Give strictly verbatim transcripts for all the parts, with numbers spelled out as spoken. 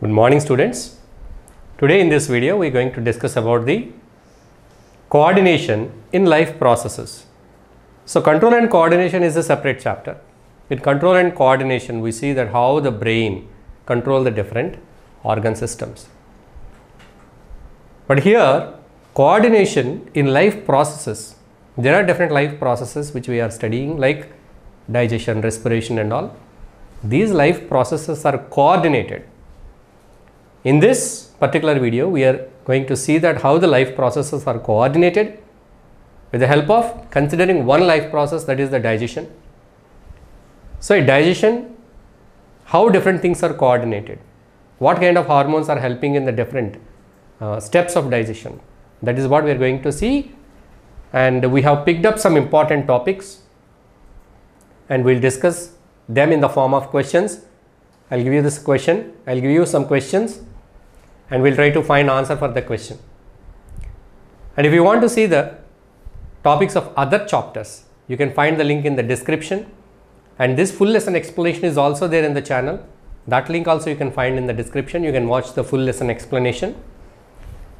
Good morning, students. Today in this video we are going to discuss about the coordination in life processes. So control and coordination is a separate chapter. In control and coordination we see that how the brain controls the different organ systems. But here coordination in life processes, there are different life processes which we are studying like digestion, respiration and all. These life processes are coordinated. In this particular video, we are going to see that how the life processes are coordinated with the help of considering one life process, that is the digestion. So, in digestion, how different things are coordinated, what kind of hormones are helping in the different uh, steps of digestion. That is what we are going to see, and we have picked up some important topics and we will discuss them in the form of questions. I will give you this question, I will give you some questions and we will try to find answer for the question. And if you want to see the topics of other chapters, you can find the link in the description, and this full lesson explanation is also there in the channel. That link also you can find in the description, you can watch the full lesson explanation.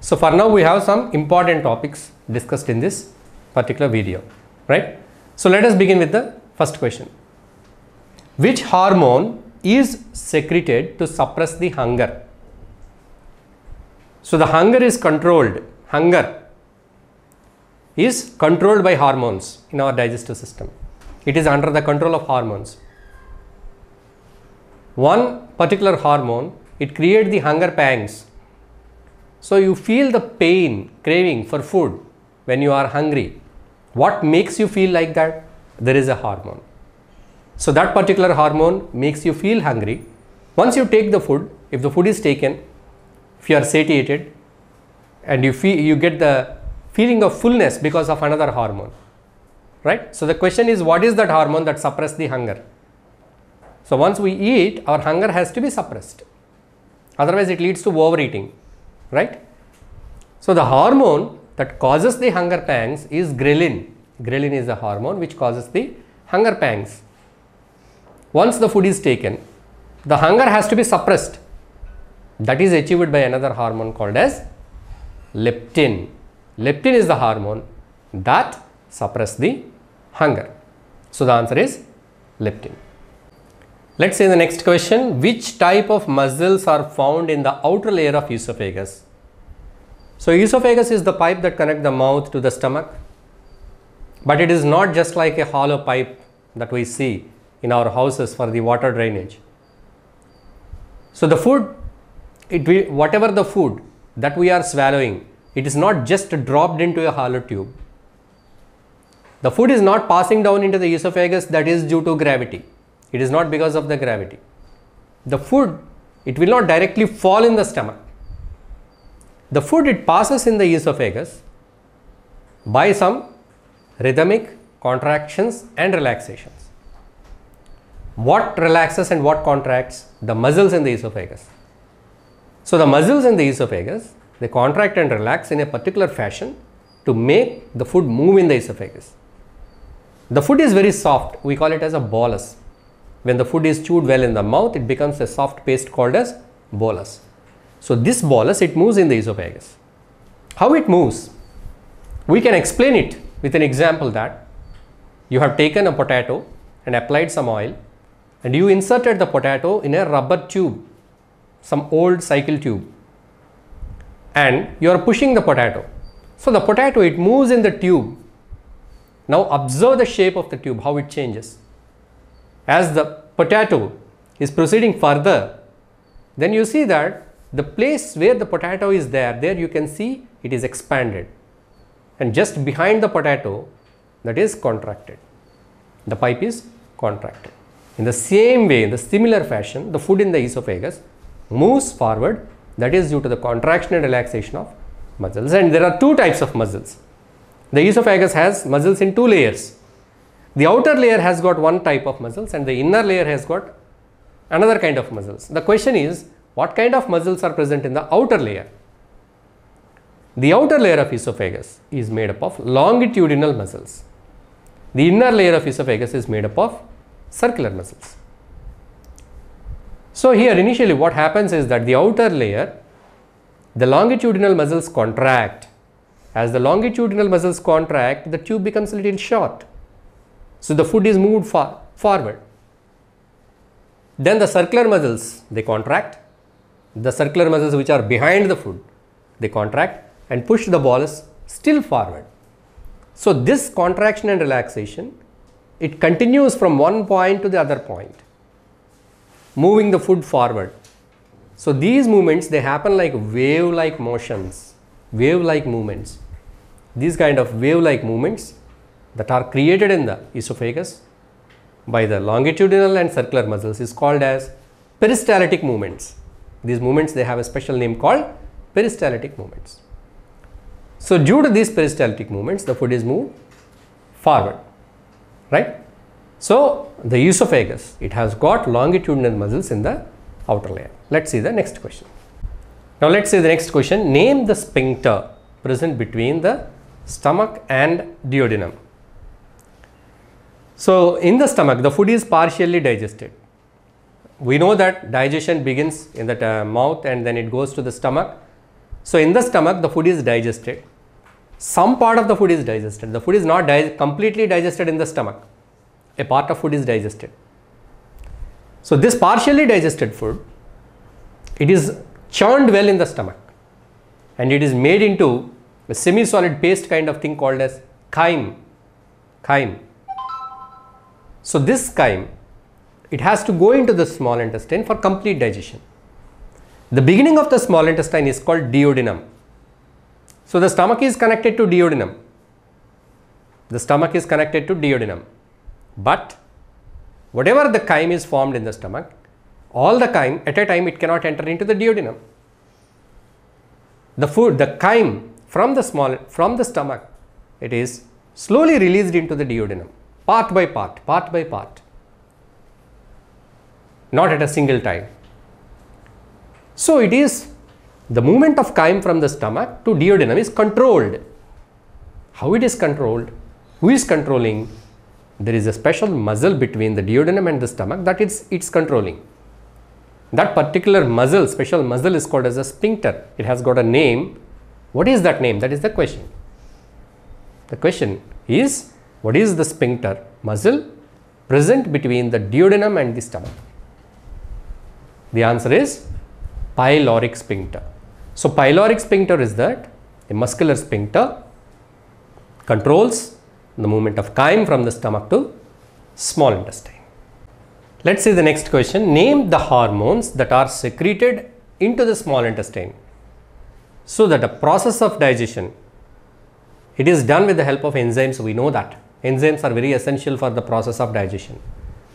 So for now we have some important topics discussed in this particular video, right? So let us begin with the first question. Which hormone is secreted to suppress the hunger? So the hunger is controlled, hunger is controlled by hormones in our digestive system. It is under the control of hormones. One particular hormone, it creates the hunger pangs. So you feel the pain, craving for food when you are hungry. What makes you feel like that? There is a hormone. So that particular hormone makes you feel hungry. Once you take the food, if the food is taken, if you are satiated and you feel, you get the feeling of fullness because of another hormone, right? So the question is, what is that hormone that suppresses the hunger? So once we eat, our hunger has to be suppressed. Otherwise it leads to overeating, right? So the hormone that causes the hunger pangs is ghrelin. Ghrelin is the hormone which causes the hunger pangs. Once the food is taken, the hunger has to be suppressed. That is achieved by another hormone called as leptin. Leptin is the hormone that suppresses the hunger. So the answer is leptin. Let's say the next question. Which type of muscles are found in the outer layer of esophagus? So esophagus is the pipe that connects the mouth to the stomach. But it is not just like a hollow pipe that we see in our houses for the water drainage. So the food, it will, whatever the food that we are swallowing, it is not just dropped into a hollow tube. The food is not passing down into the esophagus, that is due to gravity. It is not because of the gravity. The food, it will not directly fall in the stomach. The food, it passes in the esophagus by some rhythmic contractions and relaxations. What relaxes and what contracts? The muscles in the esophagus. So the muscles in the esophagus, they contract and relax in a particular fashion to make the food move in the esophagus. The food is very soft, we call it as a bolus. When the food is chewed well in the mouth, it becomes a soft paste called as bolus. So this bolus, it moves in the esophagus. How it moves? We can explain it with an example that you have taken a potato and applied some oil, and you inserted the potato in a rubber tube, some old cycle tube, and you are pushing the potato. So the potato, it moves in the tube. Now observe the shape of the tube, how it changes. As the potato is proceeding further, then you see that the place where the potato is there, there you can see it is expanded. And just behind the potato, that is contracted. The pipe is contracted. In the same way, in the similar fashion, the food in the esophagus moves forward, that is due to the contraction and relaxation of muscles. And there are two types of muscles. The esophagus has muscles in two layers. The outer layer has got one type of muscles and the inner layer has got another kind of muscles. The question is, what kind of muscles are present in the outer layer? The outer layer of esophagus is made up of longitudinal muscles. The inner layer of esophagus is made up of circular muscles. So here initially what happens is that the outer layer, the longitudinal muscles contract. As the longitudinal muscles contract, the tube becomes a little short. So the food is moved far forward. Then the circular muscles, they contract. The circular muscles which are behind the food, they contract and push the bolus still forward. So this contraction and relaxation, it continues from one point to the other point, moving the food forward. So these movements, they happen like wave-like motions, wave-like movements. These kind of wave-like movements that are created in the esophagus by the longitudinal and circular muscles is called as peristaltic movements. These movements, they have a special name called peristaltic movements. So due to these peristaltic movements, the food is moved forward, right? So the esophagus, it has got longitudinal muscles in the outer layer. Let's see the next question. Now let's see the next question. Name the sphincter present between the stomach and duodenum. So in the stomach, the food is partially digested. We know that digestion begins in the uh, mouth and then it goes to the stomach. So in the stomach, the food is digested. Some part of the food is digested. The food is not di completely digested in the stomach. A part of food is digested. So this partially digested food, it is churned well in the stomach and it is made into a semi-solid paste kind of thing called as chyme. Chyme. So this chyme, it has to go into the small intestine for complete digestion. The beginning of the small intestine is called duodenum. So the stomach is connected to duodenum. The stomach is connected to duodenum. But whatever the chyme is formed in the stomach, all the chyme at a time, it cannot enter into the duodenum. The food, the chyme from the small, from the stomach, it is slowly released into the duodenum, part by part, part by part, not at a single time. So it is the movement of chyme from the stomach to duodenum is controlled. How it is controlled? Who is controlling? There is a special muscle between the duodenum and the stomach that it's, it's controlling. That particular muscle, special muscle is called as a sphincter. It has got a name. What is that name? That is the question. The question is, what is the sphincter muscle present between the duodenum and the stomach? The answer is pyloric sphincter. So pyloric sphincter is that the muscular sphincter controls the movement of chyme from the stomach to small intestine. Let's see the next question. Name the hormones that are secreted into the small intestine so that the process of digestion, it is done with the help of enzymes. We know that enzymes are very essential for the process of digestion.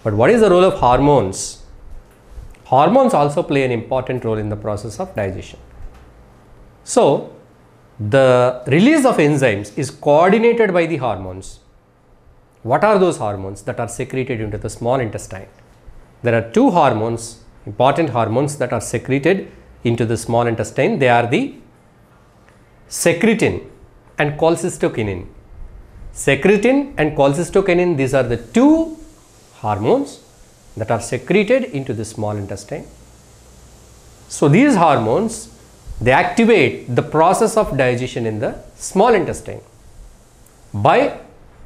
But what is the role of hormones? Hormones also play an important role in the process of digestion. So the release of enzymes is coordinated by the hormones. What are those hormones that are secreted into the small intestine? There are two hormones, important hormones that are secreted into the small intestine. They are the secretin and cholecystokinin. Secretin and cholecystokinin, these are the two hormones that are secreted into the small intestine. So these hormones, they activate the process of digestion in the small intestine by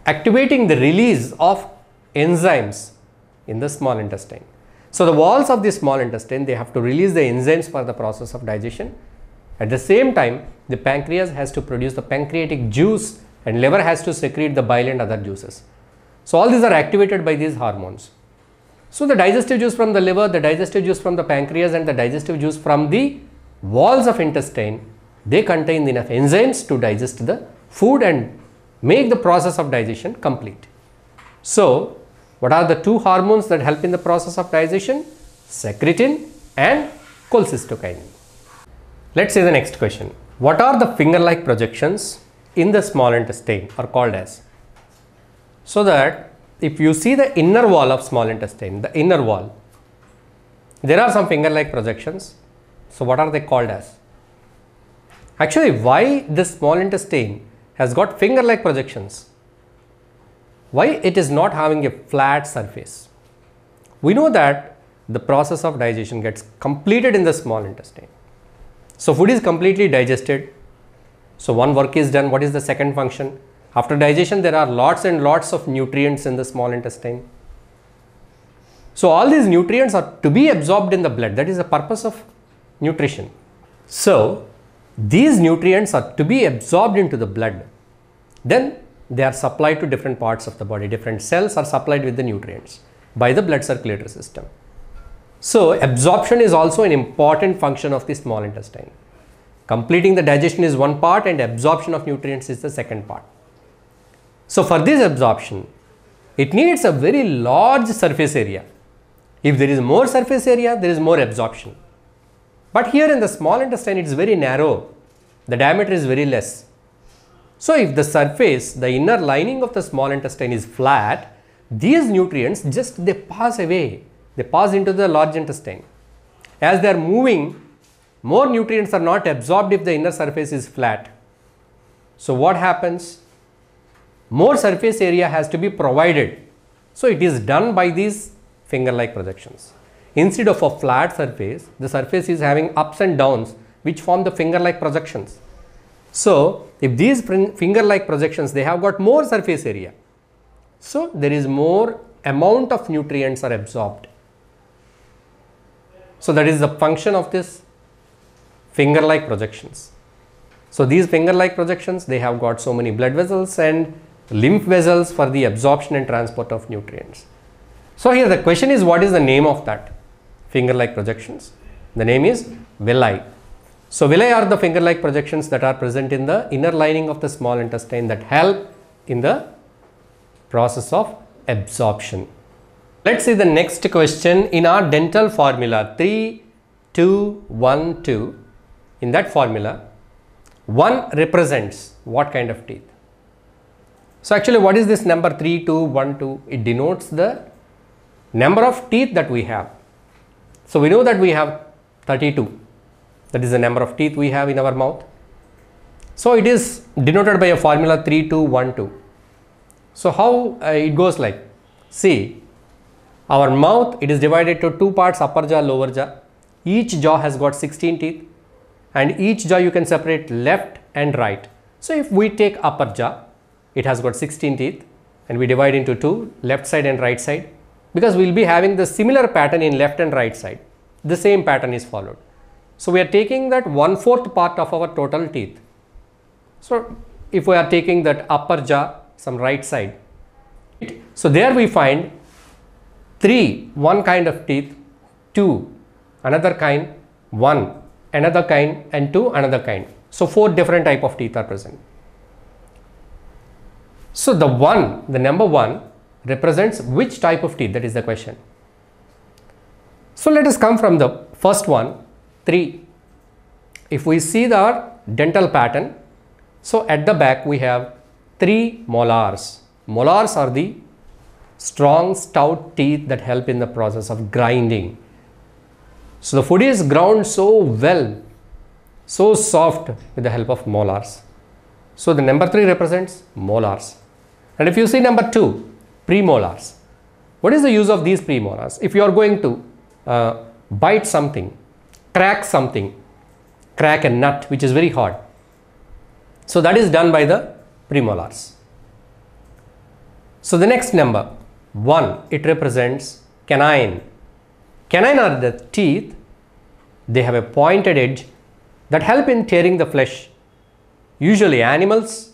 activating the release of enzymes in the small intestine. So the walls of the small intestine, they have to release the enzymes for the process of digestion. At the same time, the pancreas has to produce the pancreatic juice and liver has to secrete the bile and other juices. So all these are activated by these hormones. So the digestive juice from the liver, the digestive juice from the pancreas and the digestive juice from the walls of intestine, they contain enough enzymes to digest the food and make the process of digestion complete. So what are the two hormones that help in the process of digestion? Secretin and cholecystokinin. Let's see the next question. What are the finger-like projections in the small intestine are called as? So that if you see the inner wall of small intestine, the inner wall, there are some finger-like projections. So what are they called as? Actually, why the small intestine has got finger-like projections? Why it is not having a flat surface? We know that the process of digestion gets completed in the small intestine. So food is completely digested. So one work is done. What is the second function? After digestion, there are lots and lots of nutrients in the small intestine. So all these nutrients are to be absorbed in the blood. That is the purpose of nutrition. So these nutrients are to be absorbed into the blood. Then they are supplied to different parts of the body. Different cells are supplied with the nutrients by the blood circulatory system. So absorption is also an important function of the small intestine. Completing the digestion is one part and absorption of nutrients is the second part. So for this absorption, it needs a very large surface area. If there is more surface area, there is more absorption. But here in the small intestine, it is very narrow. The diameter is very less. So if the surface, the inner lining of the small intestine is flat, these nutrients just they pass away. They pass into the large intestine. As they are moving, more nutrients are not absorbed if the inner surface is flat. So what happens? More surface area has to be provided. So it is done by these finger-like projections. Instead of a flat surface, the surface is having ups and downs which form the finger-like projections. So if these finger-like projections, they have got more surface area. So there is more amount of nutrients are absorbed. So that is the function of this finger-like projections. So these finger-like projections, they have got so many blood vessels and lymph vessels for the absorption and transport of nutrients. So here the question is, what is the name of that finger-like projections? The name is villi. So villi are the finger-like projections that are present in the inner lining of the small intestine that help in the process of absorption. Let's see the next question in our dental formula three, two, one, two. In that formula, one represents what kind of teeth? So actually what is this number three, two, one, two? It denotes the number of teeth that we have. So we know that we have thirty-two. That is the number of teeth we have in our mouth. So it is denoted by a formula three, two, one, two. So how uh, it goes like, see, our mouth, it is divided to two parts, upper jaw, lower jaw. Each jaw has got sixteen teeth, and each jaw you can separate left and right. So if we take upper jaw, it has got sixteen teeth, and we divide into two, left side and right side, because we will be having the similar pattern in left and right side. The same pattern is followed. So we are taking that one fourth part of our total teeth. So if we are taking that upper jaw, some right side. So there we find three, one kind of teeth, two, another kind, one, another kind, and two, another kind. So four different type of teeth are present. So the one, the number one represents which type of teeth? That is the question. So let us come from the first one, three. If we see the dental pattern, so at the back we have three molars. Molars are the strong, stout teeth that help in the process of grinding. So the food is ground so well, so soft with the help of molars. So the number three represents molars. And if you see number two, premolars. What is the use of these premolars? If you are going to uh, bite something, crack something, crack a nut, which is very hard. So that is done by the premolars. So the next number, one, it represents canine. Canine are the teeth, they have a pointed edge that help in tearing the flesh. Usually animals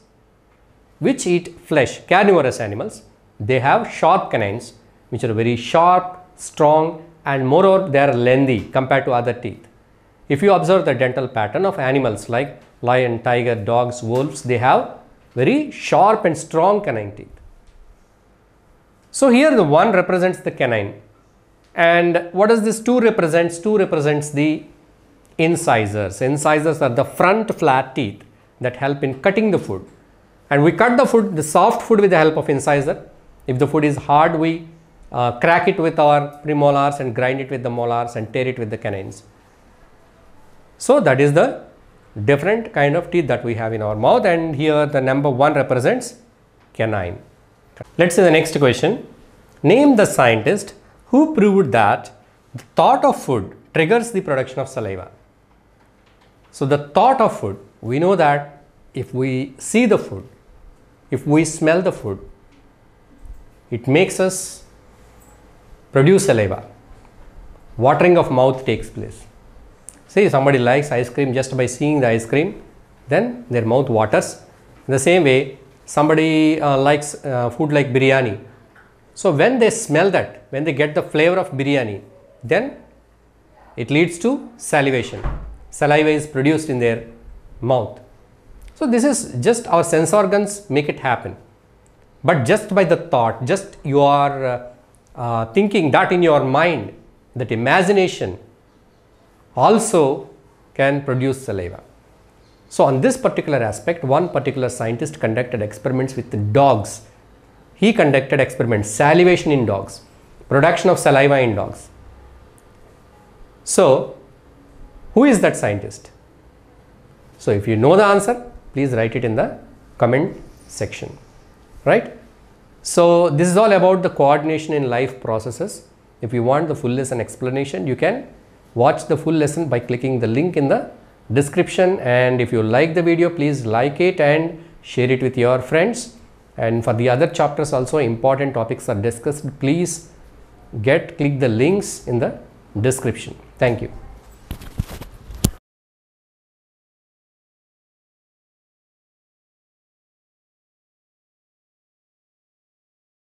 which eat flesh, carnivorous animals, they have sharp canines which are very sharp, strong, and moreover they are lengthy compared to other teeth. If you observe the dental pattern of animals like lion, tiger, dogs, wolves, they have very sharp and strong canine teeth. So here the one represents the canine. And what does this two represents? Two represents the incisors. Incisors are the front flat teeth that help in cutting the food. And we cut the food, the soft food, with the help of incisor. If the food is hard, we uh, crack it with our premolars and grind it with the molars and tear it with the canines. So that is the different kind of teeth that we have in our mouth, and here the number one represents canine. Let's see the next question. Name the scientist who proved that The thought of food triggers the production of saliva. So the thought of food, we know that if we see the food, if we smell the food, it makes us produce saliva. Watering of mouth takes place. See, somebody likes ice cream, just by seeing the ice cream, then their mouth waters. In the same way, somebody uh, likes uh, food like biryani. So when they smell that, when they get the flavor of biryani, then it leads to salivation. Saliva is produced in their mouth. So this is just our sense organs make it happen. But just by the thought, just you are uh, uh, thinking that in your mind, that imagination also can produce saliva. So on this particular aspect, one particular scientist conducted experiments with dogs. He conducted experiments, salivation in dogs, production of saliva in dogs. So who is that scientist? So if you know the answer, please write it in the comment section, right? So this is all about the coordination in life processes. If you want the full lesson explanation, you can watch the full lesson by clicking the link in the description. And if you like the video, please like it and share it with your friends. And for the other chapters also, important topics are discussed. Please get click the links in the description. Thank you.